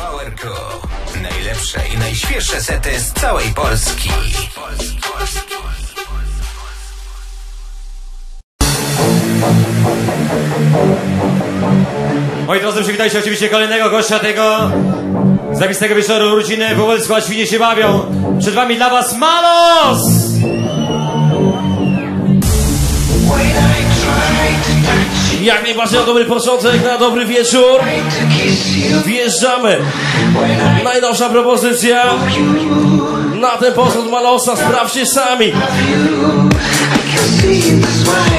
vRQ. Najlepsze i najświeższe sety z całej Polski. Moi drodzy, przywitajcie oczywiście kolejnego gościa tego zajebistego wieczoru. Rodziny Wołomina, a świnie się bawią. Przed wami dla was Malos! Jak najbardziej na dobry początek, na dobry wieczór. Wjeżdżamy. Najnowsza propozycja na ten posąd Malosa. Sprawdźcie sami.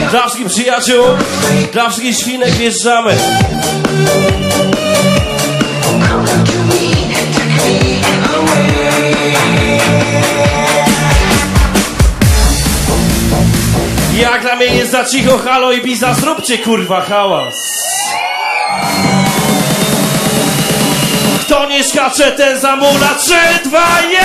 Dla wszystkich przyjaciół, dla wszystkich świnek wjeżdżamy. Jak dla mnie jest za cicho, halo Ibiza, zróbcie kurwa hałas. Kto nie skacze, ten zamula. 3, 2, 1.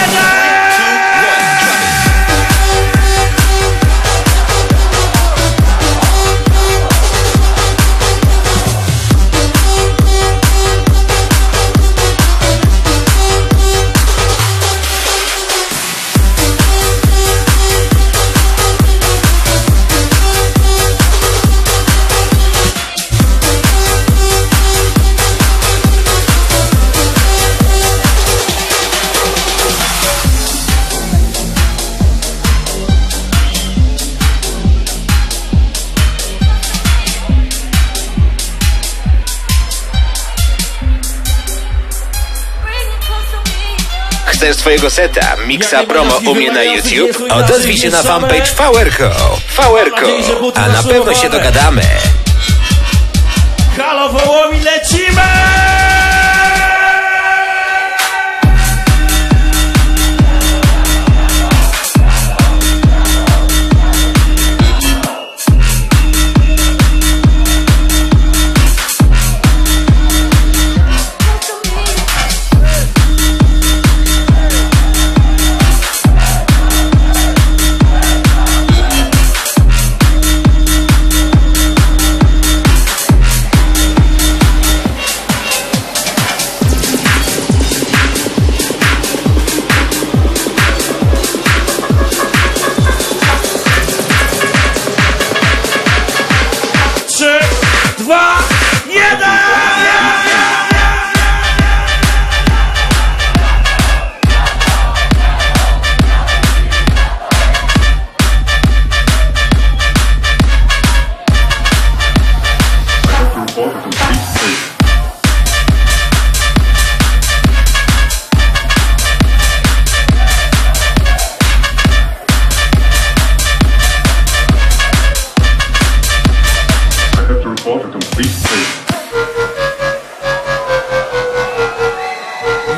Chcesz swojego seta, miksa, promo u mnie na YouTube? Odezwij się na fanpage vRQ, a na pewno się dogadamy. Halo Wołomi, lecimy!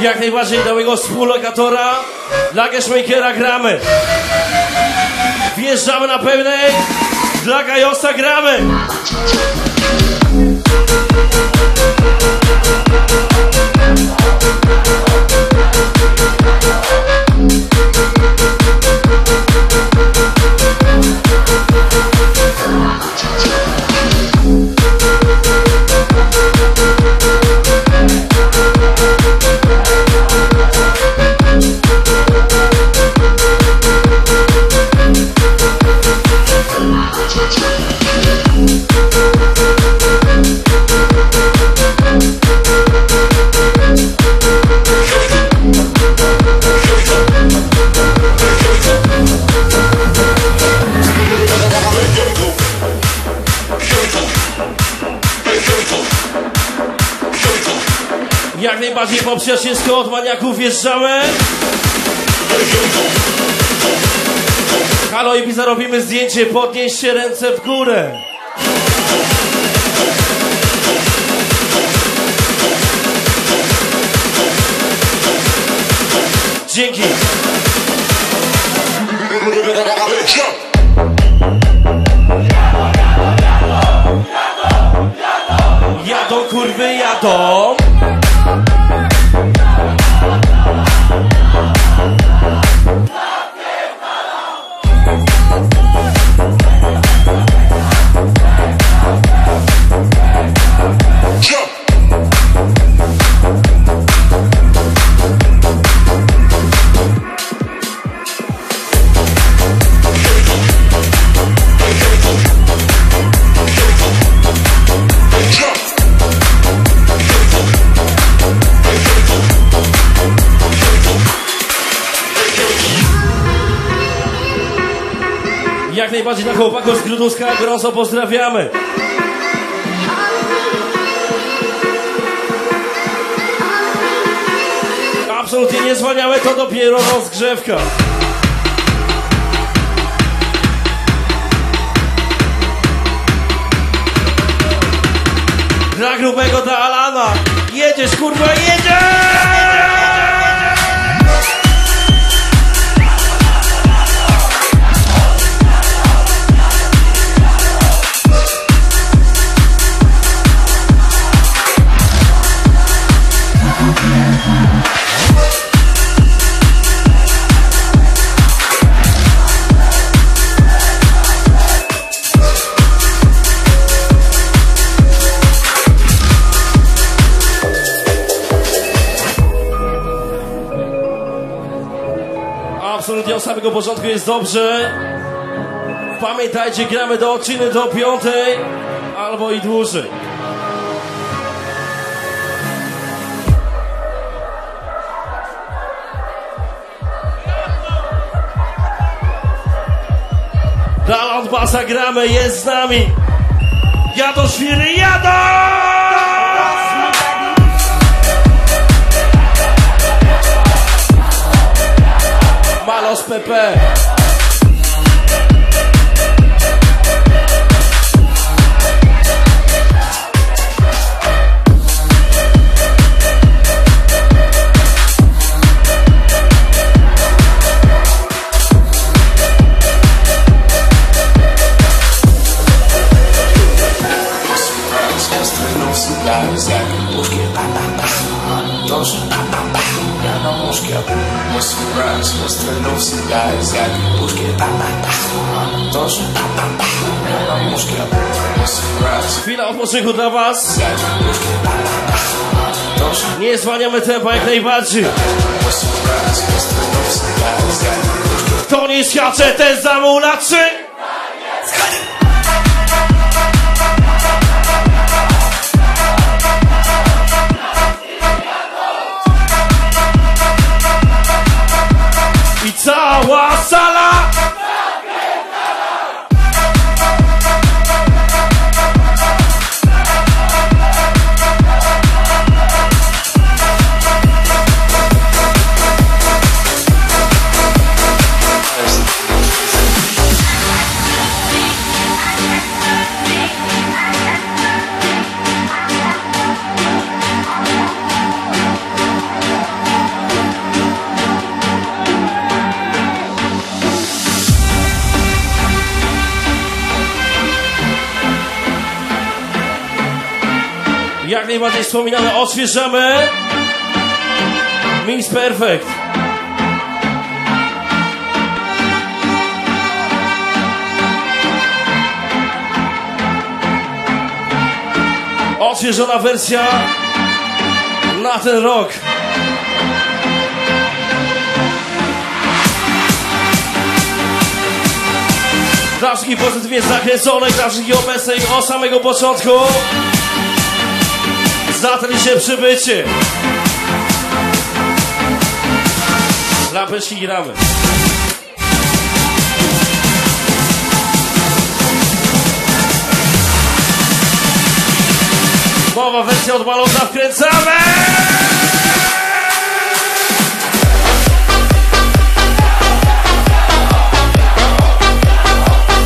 Jak najbardziej dla mojego współlokatora, dla Gashmakera gramy. Wjeżdżamy na pełnej, dla Gajosa gramy. Jak najbardziej poprzez wszystko od maniaków wjeżdżamy. Halo Ibiza, robimy zdjęcie, podnieście ręce w górę. Dzięki. Jadą, kurwy, jadą. najbardziej na chłopaków z Gruduska. Grozo pozdrawiamy. Absolutnie niezwaniałe to dopiero rozgrzewka. Dla grubego, dla Alana. Jedziesz, kurwa, jedziesz! Absolutnie od samego początku jest dobrze. Pamiętajcie, gramy do odciny do 5 albo i dłużej. Dala od basa gramy, jest z nami. Jadą świry, jadą! Malos PP. Chwila odpoczynku dla was. Nie zwalniamy tempa jak najbardziej. Kto nie skacze, ten zamulaczy. I cała sala! Jak najbardziej wspominamy, odświeżamy Mings Perfect. Odświeżona wersja na ten rok. Dla wszystkich pozytywnie zakręconych, dla wszystkich obecnych od samego początku. Zatem się przybycie. Lampeczki gramy. Nowa wersja od Malota, wkręcamy!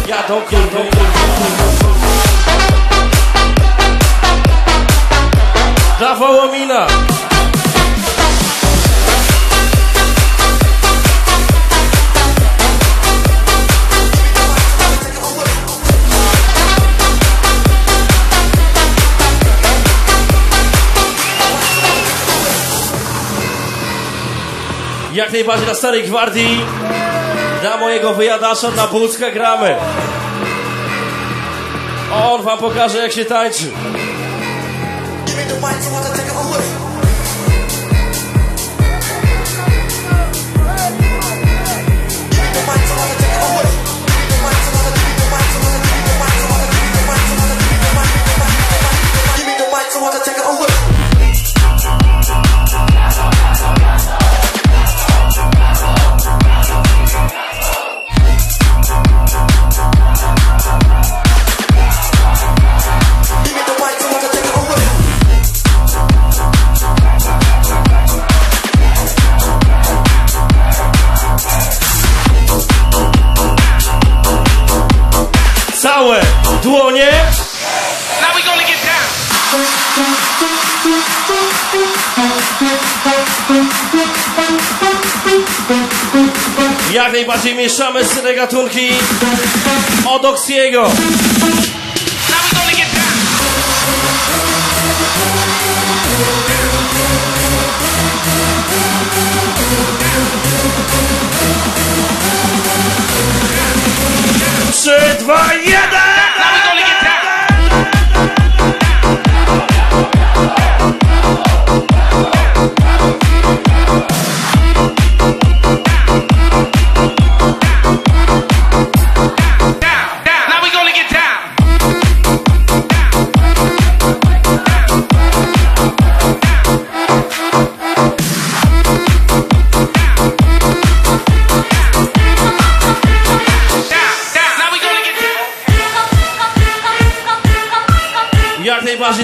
Jadą, dla Wołomina. Jak najbardziej na Starej Gwardii, dla mojego wyjadacza, na Budka gramy. On wam pokaże, jak się tańczy. Jak najbardziej mieszamy te gatunki od Oksiego. Trzy, dwa, jeden!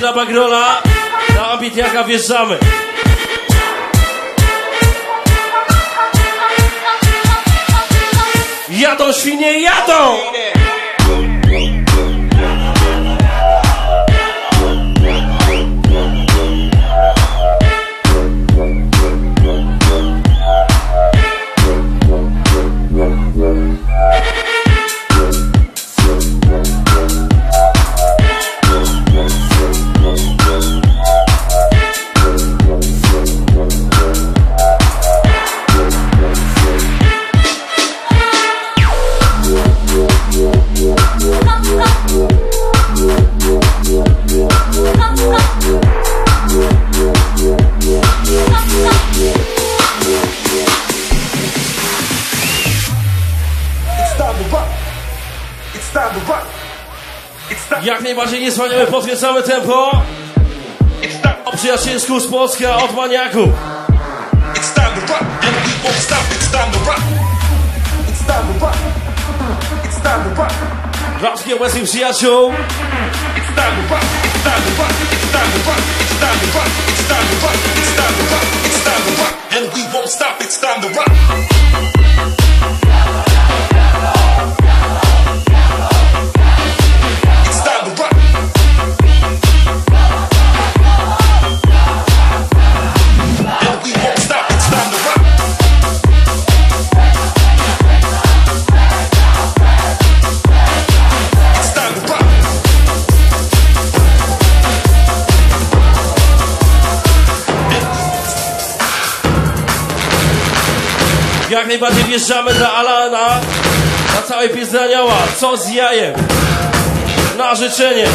Na Bagrola, na Abitjaka wjeżdżamy. Jadą świnie, jadą! Jak najbardziej niezwaniałe, potwierdzamy tempo o przyjacielsku z Polska od maniaku. Dla wszystkich obecnych przyjaciół and we won't stop, it's time to rock. Jak najbardziej wjeżdżamy dla Alana na całej Piezdanioła. Co z jajem? Na życzenie.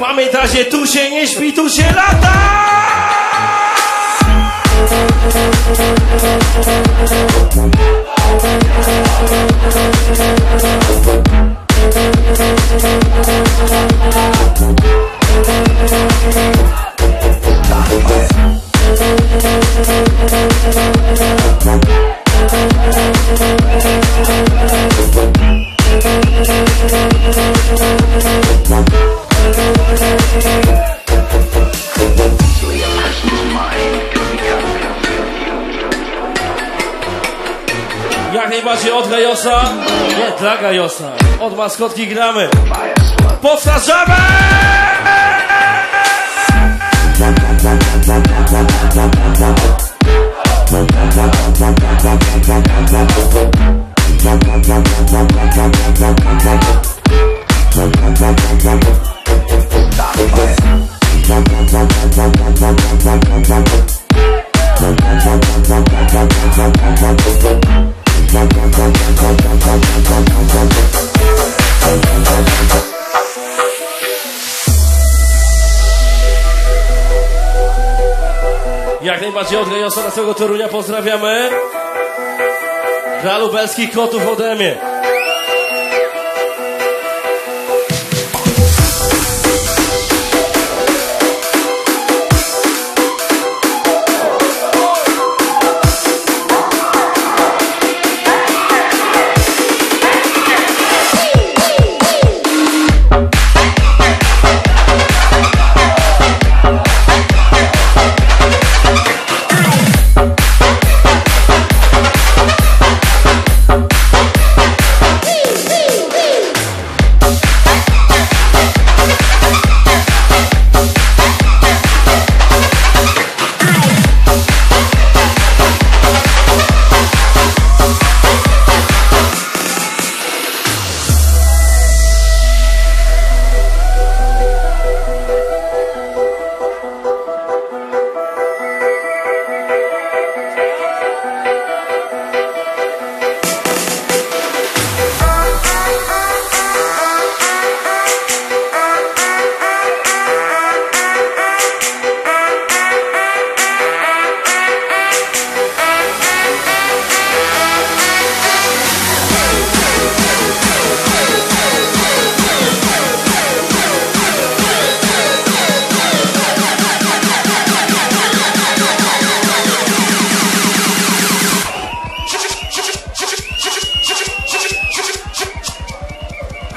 Pamiętajcie, tu się nie śpi, tu się lata! Propozycje od Gajosa, nie dla Gajosa, od maskotki gramy. Powtarzamy! Jak najbardziej od Gajosa na całego Torunia pozdrawiamy. Żalubelski kotów ode mnie.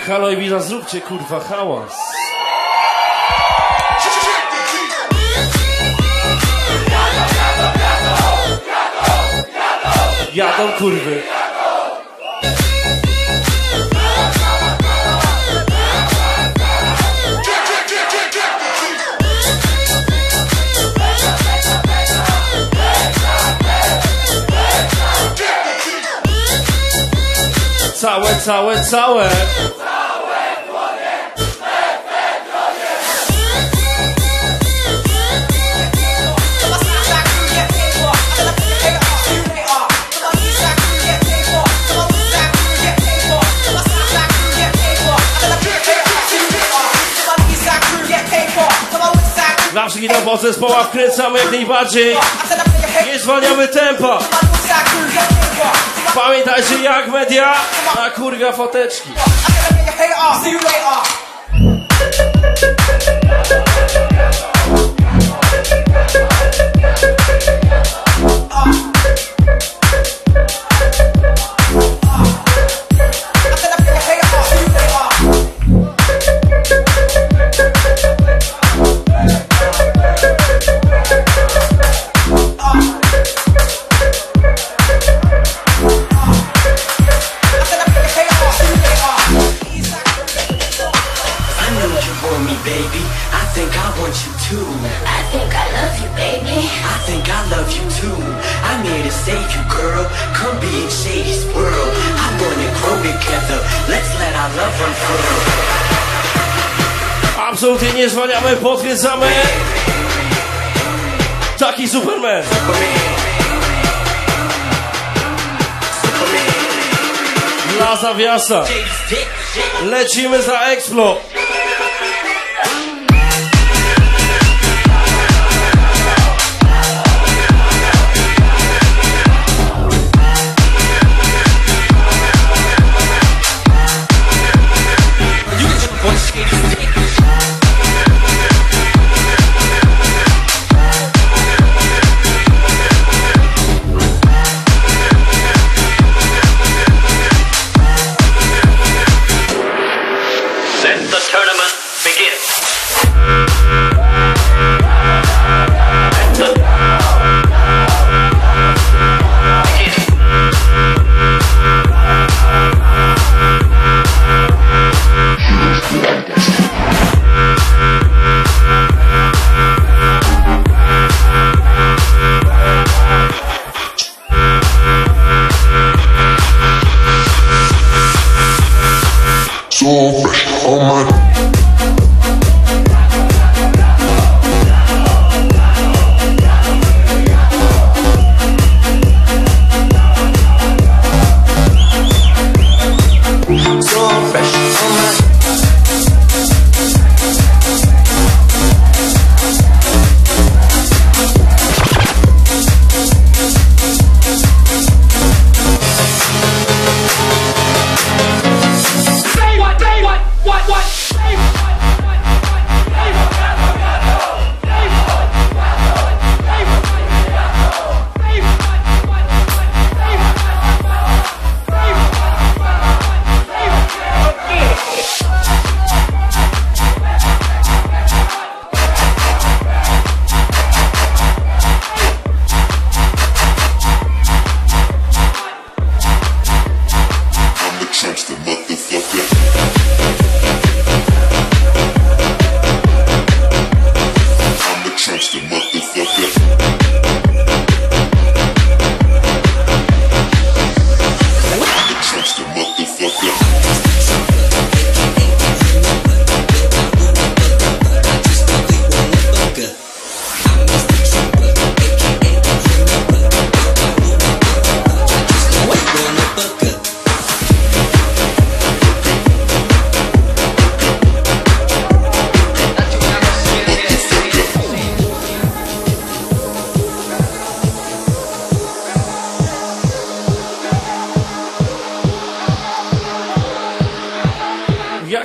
Halo Ibiza, zróbcie kurwa hałas. Jadą kurwy. Całe. Zawsze na po zespołach wkręcamy jak najbardziej. Nie zwalniamy tempa. Pamiętajcie jak media na kurga foteczki. Absolutnie nie zwalniamy, potwierdzamy. Taki Superman. Dla zawiasa. Lecimy za Explo. so fresh on my...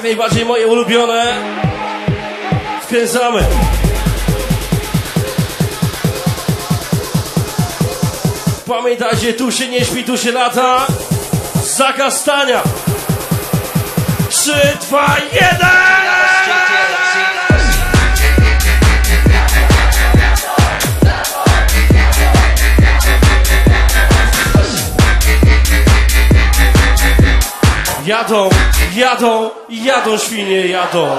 Najbardziej moje ulubione. Wkręcamy. Pamiętajcie, tu się nie śpi, tu się lata. Zakaz stania. 3, 2, 1. Jadą, jadą, jadą świnie, jadą.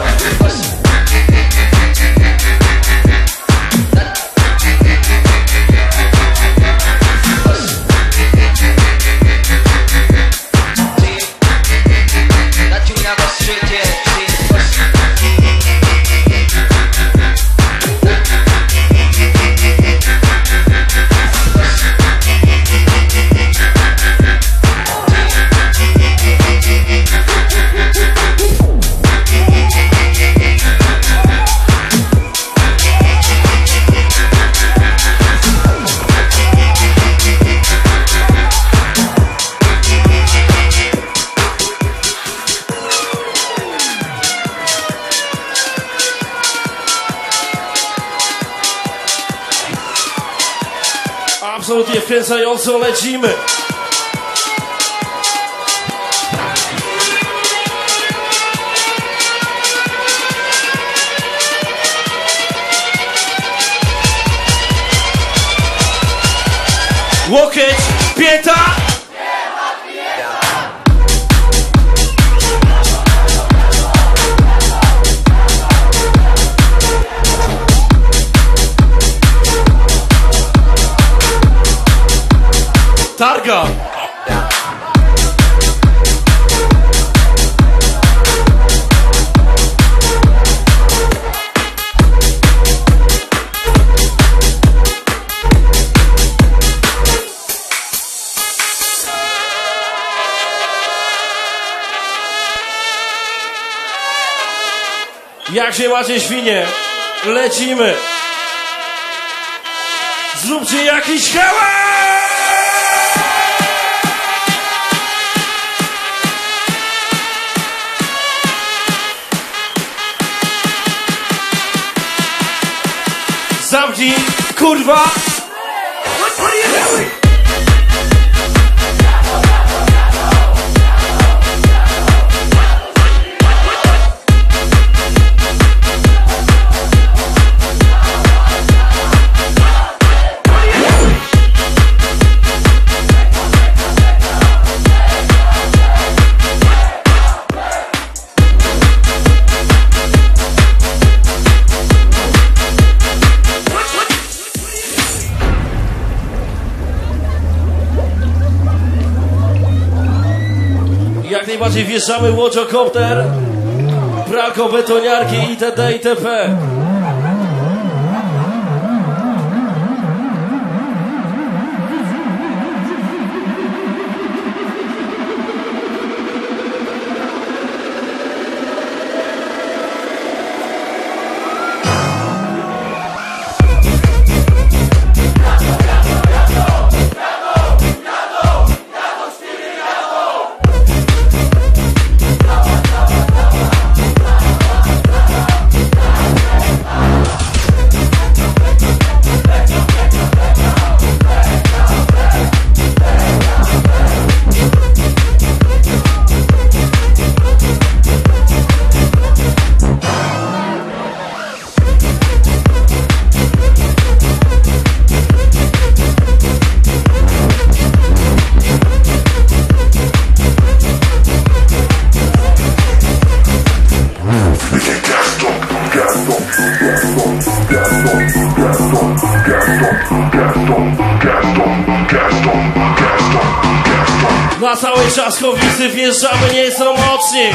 Absolutnie wkręcająco lecimy. Łokieć, pięta. Targa! Jak się macie, świnie? Lecimy! Zróbcie jakiś hałas! Zamknij, kurwa! What are you doing? Jak najbardziej wjeżdżamy, łodziokopter, prako, betoniarki itd. itp. Na całej Trzaskowicy wjeżdżamy, nie są mocni.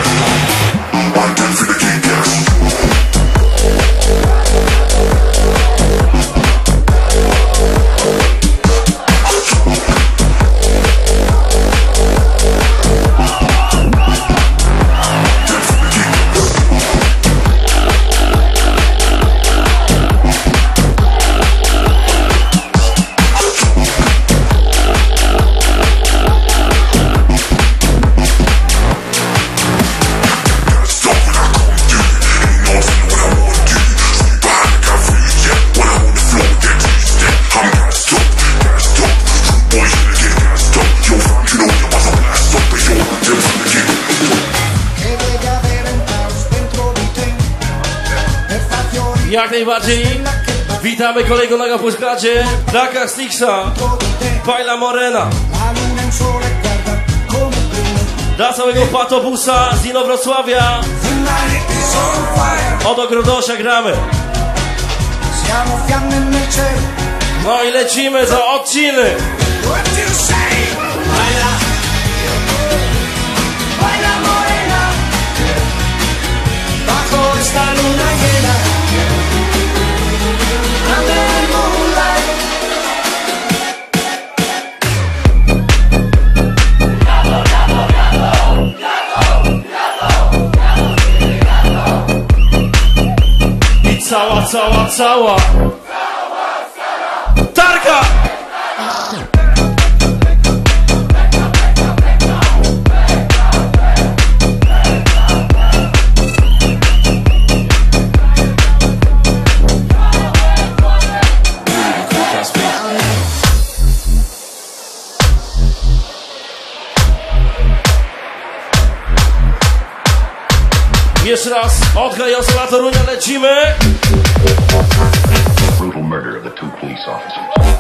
Jak najbardziej witamy kolejnego w Budkacie, Daka Stixa, Paila Morena, dla całego Patobusa, Zino Wrocławia, od Ogrudosia gramy. No i lecimy za odciny. Paila Morena, bajo esta luna llena. Cała tarka! Jeszcze raz od hejosała Torunia lecimy! Brutal murder of the two police officers.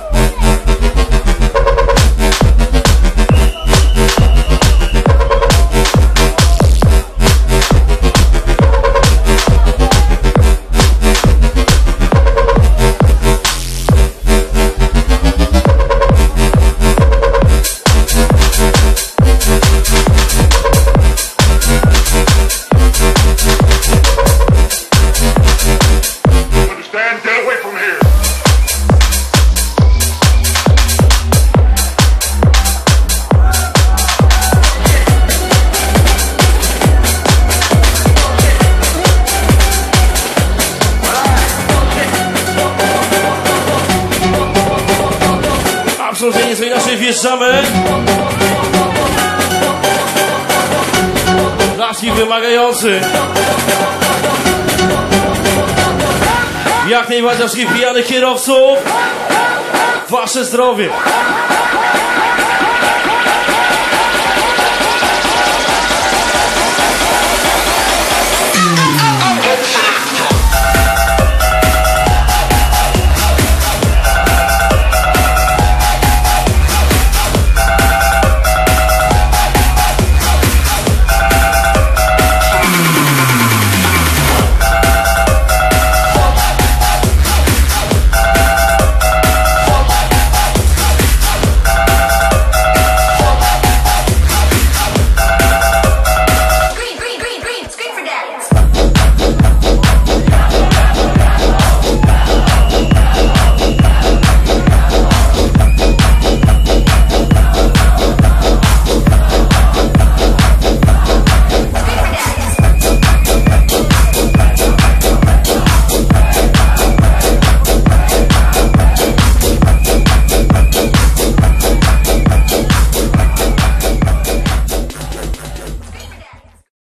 Wjeżdżamy. Laski wymagający. Jak najbardziej pijanych kierowców. Wasze zdrowie.